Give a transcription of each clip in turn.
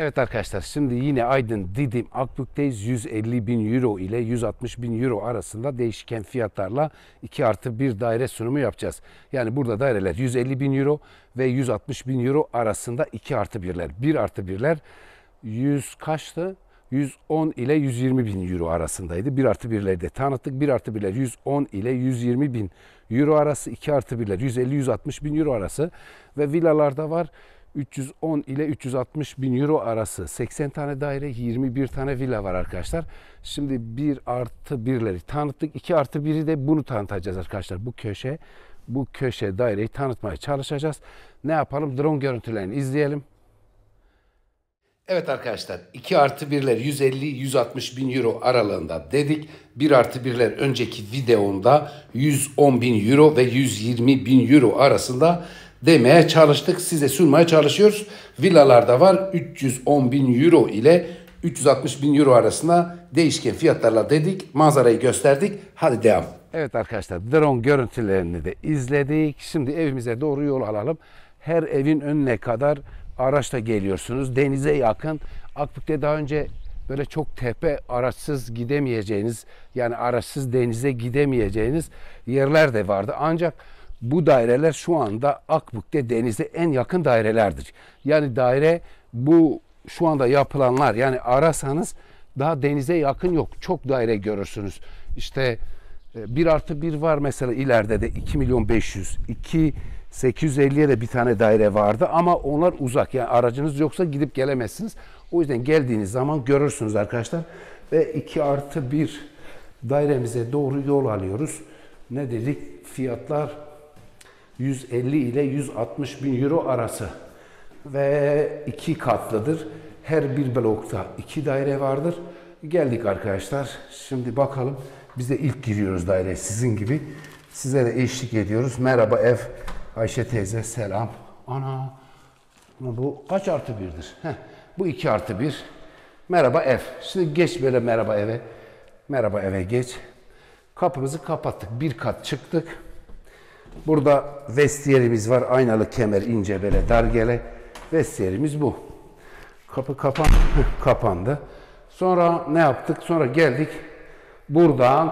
Evet arkadaşlar, şimdi yine Aydın Didim Akbük'teyiz. 150.000 euro ile 160.000 euro arasında değişken fiyatlarla 2+1 daire sunumu yapacağız. Yani burada daireler 150.000 euro ve 160.000 euro arasında 2+1'ler. 1+1'ler 100 kaçtı? 110 ile 120.000 euro arasındaydı. 1+1'leri de tanıttık. 1+1'ler 110 ile 120.000 euro arası. 2+1'ler 150-160.000 euro arası. Ve villalarda var 310 ile 360.000 euro arası. 80 tane daire, 21 tane villa var arkadaşlar. Şimdi 1+1'leri tanıttık. 2+1'i de bunu tanıtacağız arkadaşlar. Bu köşe daireyi tanıtmaya çalışacağız. Ne yapalım? Drone görüntülerini izleyelim. Evet arkadaşlar, 2+1'ler 150-160.000 euro aralığında dedik. 1+1'ler önceki videomda 110.000 euro ve 120.000 euro arasında demeye çalıştık. Size sunmaya çalışıyoruz. Villalarda var 310.000 euro ile 360.000 euro arasında değişken fiyatlarla dedik. Manzarayı gösterdik. Hadi devam. Evet arkadaşlar, drone görüntülerini de izledik. Şimdi evimize doğru yol alalım. Her evin önüne kadar araçla geliyorsunuz. Denize yakın. Akbük'te daha önce böyle çok tepe, araçsız gidemeyeceğiniz, yani araçsız denize gidemeyeceğiniz yerler de vardı. Ancak bu daireler şu anda Akbük'te denize en yakın dairelerdir. Yani daire bu şu anda yapılanlar, yani arasanız daha denize yakın yok. Çok daire görürsünüz. İşte 1+1 var mesela, ileride de 2.500.000, 2.850'ye de bir tane daire vardı ama onlar uzak. Yani aracınız yoksa gidip gelemezsiniz. O yüzden geldiğiniz zaman görürsünüz arkadaşlar. Ve 2+1 dairemize doğru yol alıyoruz. Ne dedik? Fiyatlar 150 ile 160.000 euro arası ve 2 katlıdır. Her bir blokta 2 daire vardır. Geldik arkadaşlar. Şimdi bakalım. Biz de ilk giriyoruz daireye sizin gibi. Size de eşlik ediyoruz. Merhaba ev. Ayşe teyze selam. Ana. Bu kaç +1'dir? Heh, bu 2+1. Merhaba ev. Şimdi geç böyle merhaba eve. Merhaba eve geç. Kapımızı kapattık. 1 kat çıktık. Burada vestiyerimiz var. Aynalı kemer, ince böyle dargele. Vestiyerimiz bu. Kapı kapandı. Sonra ne yaptık? Sonra geldik. Buradan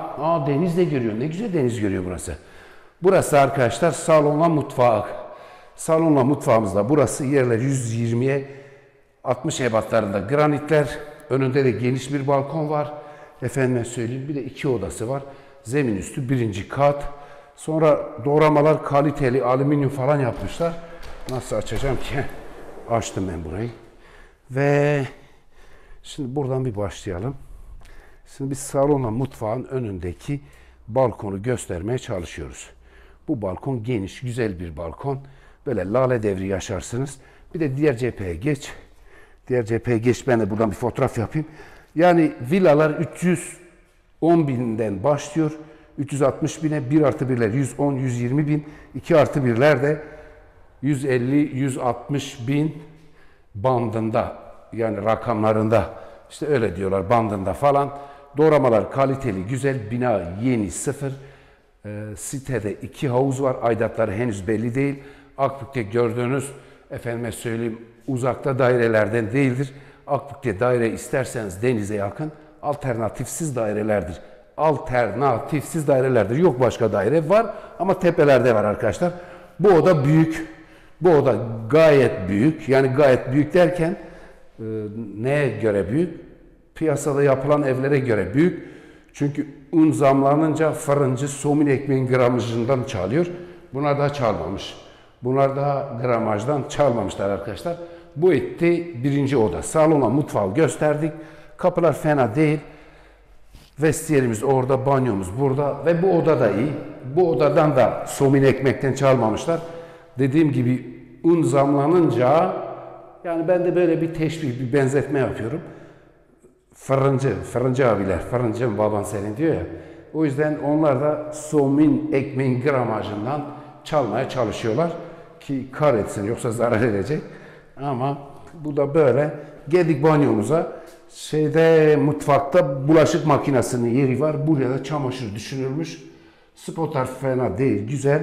deniz de görüyor. Ne güzel deniz görüyor burası. Burası arkadaşlar salonla mutfak. Salonla mutfağımızda burası. Yerler 120'ye 60 ebatlarında granitler. Önünde de geniş bir balkon var. Efendime söyleyeyim, bir de 2 odası var. Zemin üstü 1. kat. Sonra doğramalar kaliteli, alüminyum falan yapmışlar. Nasıl açacağım ki? Açtım ben burayı. Ve şimdi buradan bir başlayalım. Şimdi biz salonla mutfağın önündeki balkonu göstermeye çalışıyoruz. Bu balkon geniş, güzel bir balkon. Böyle lale devri yaşarsınız. Bir de diğer cepheye geç. Diğer cepheye geç, ben de buradan bir fotoğraf yapayım. Yani villalar 310.000'den başlıyor. 360.000'e, 1+1'ler 110-120.000, 2+1'ler de 150-160.000 bandında, yani rakamlarında, işte öyle diyorlar, bandında falan. Doğramalar kaliteli, güzel, bina yeni, sıfır. Sitede 2 havuz var, aidatları henüz belli değil. Akbük'te gördüğünüz, efendime söyleyeyim, uzakta dairelerden değildir. Akbük'te daire isterseniz denize yakın, alternatifsiz dairelerdir. Alternatifsiz dairelerdir. Yok başka daire, var ama tepelerde var arkadaşlar. Bu oda büyük. Bu oda gayet büyük. Yani gayet büyük derken neye göre büyük? Piyasada yapılan evlere göre büyük. Çünkü un zamlanınca fırıncı somun ekmeğin gramajından çalıyor. Bunlar daha çalmamış. Bunlar daha gramajdan çalmamışlar arkadaşlar. Bu etti 1. oda. Salona mutfağı gösterdik. Kapılar fena değil. Vestiyerimiz orada, banyomuz burada ve bu oda da iyi. Bu odadan da somun ekmekten çalmamışlar. Dediğim gibi un zamlanınca, yani ben de böyle bir teşbih, bir benzetme yapıyorum. Fırıncı abiler, fırıncım baban senin diyor ya. O yüzden onlar da somun ekmeğin gramajından çalmaya çalışıyorlar. Ki kar etsin, yoksa zarar edecek. Ama bu da böyle. Geldik banyomuza. Mutfakta bulaşık makinesinin yeri var. Buraya da çamaşır düşünülmüş. Spotlar fena değil, güzel.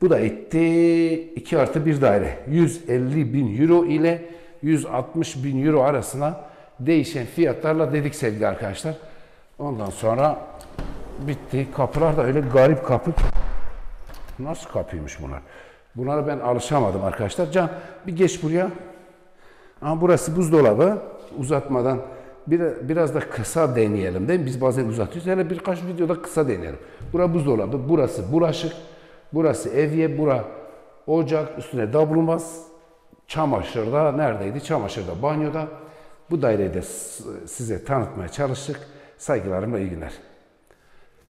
Bu da etti 2+1 daire. 150.000 euro ile 160.000 euro arasına değişen fiyatlarla dedik sevgili arkadaşlar. Ondan sonra bitti. Kapılar da öyle garip kapı. Nasıl kapıymış bunlar? Bunlara ben alışamadım arkadaşlar. Can bir geç buraya. Ama burası buzdolabı. Uzatmadan biraz da kısa deneyelim değil mi? Biz bazen uzatıyoruz. Hele birkaç videoda kısa deneyelim. Burası buzdolabı. Burası bulaşık. Burası evye. Burası ocak. Üstüne da bulunmaz. Çamaşırda neredeydi? Çamaşırda, banyoda. Bu daireyi de size tanıtmaya çalıştık. Saygılarımla iyi günler.